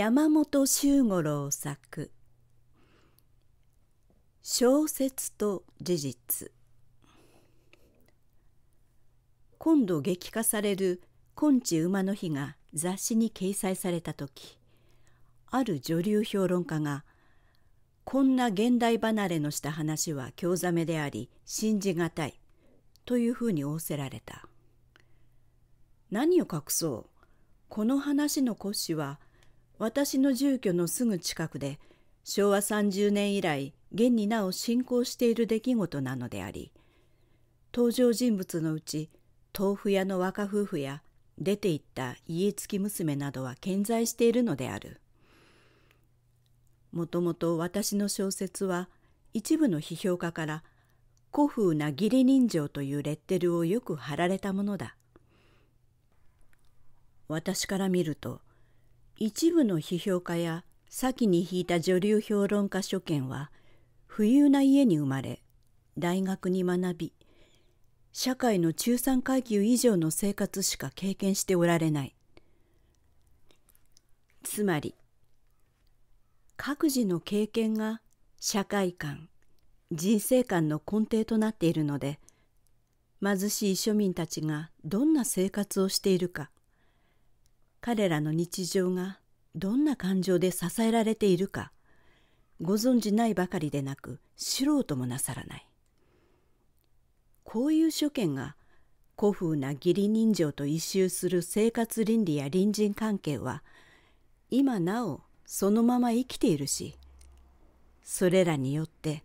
山本周五郎作「小説と事実」。今度劇化される「今地馬の日」が雑誌に掲載された時、ある女流評論家が「こんな現代離れのした話は興ざめであり信じがたい」というふうに仰せられた。何を隠そう、この話の骨子は私の住居のすぐ近くで昭和30年以来現になお進行している出来事なのであり、登場人物のうち豆腐屋の若夫婦や出て行った家付き娘などは健在しているのである。もともと私の小説は一部の批評家から古風な義理人情というレッテルをよく貼られたものだ。私から見ると、一部の批評家や先に引いた女流評論家諸賢は、富裕な家に生まれ、大学に学び、社会の中産階級以上の生活しか経験しておられない。つまり、各自の経験が社会観、人生観の根底となっているので、貧しい庶民たちがどんな生活をしているか、彼らの日常がどんな感情で支えられているか、ご存じないばかりでなく素人もなさらない。こういう諸賢が古風な義理人情と一蹴する生活倫理や隣人関係は、今なおそのまま生きているし、それらによって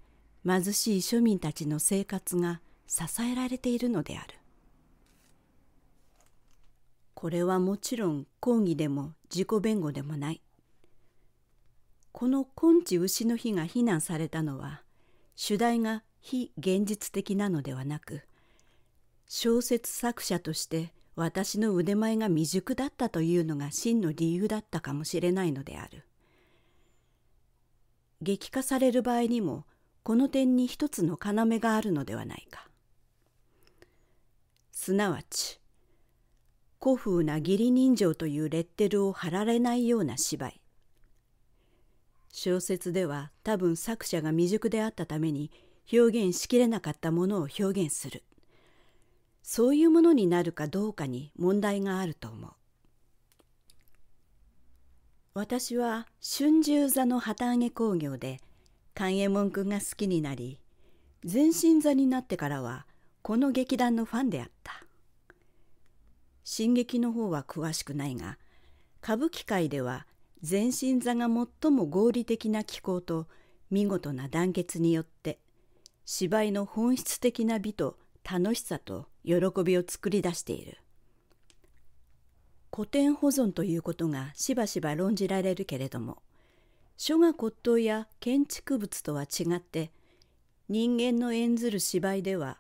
貧しい庶民たちの生活が支えられているのである。これはもちろん抗議でも自己弁護でもない。この今地牛の日が非難されたのは、主題が非現実的なのではなく、小説作者として私の腕前が未熟だったというのが真の理由だったかもしれないのである。劇化される場合にも、この点に一つの要があるのではないか。すなわち、古風な義理人情というレッテルを貼られないような芝居。小説では多分作者が未熟であったために表現しきれなかったものを表現する。そういうものになるかどうかに問題があると思う。私は春秋座の旗揚げ興行で勘右衛門君が好きになり、全身座になってからはこの劇団のファンであった。新劇の方は詳しくないが、歌舞伎界では全身座が最も合理的な機構と見事な団結によって芝居の本質的な美と楽しさと喜びを作り出している。古典保存ということがしばしば論じられるけれども、書画骨董や建築物とは違って人間の演ずる芝居では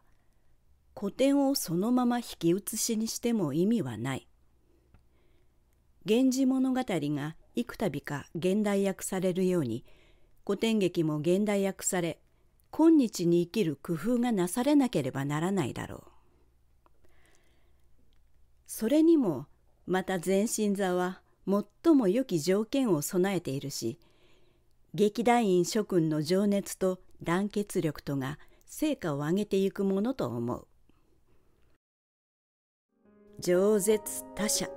古典をそのまま引き写しにしても意味はない。源氏物語が幾度か現代訳されるように、古典劇も現代訳され、今日に生きる工夫がなされなければならないだろう。それにもまた全身座は最も良き条件を備えているし、劇団員諸君の情熱と団結力とが成果を上げていくものと思う。饒舌他者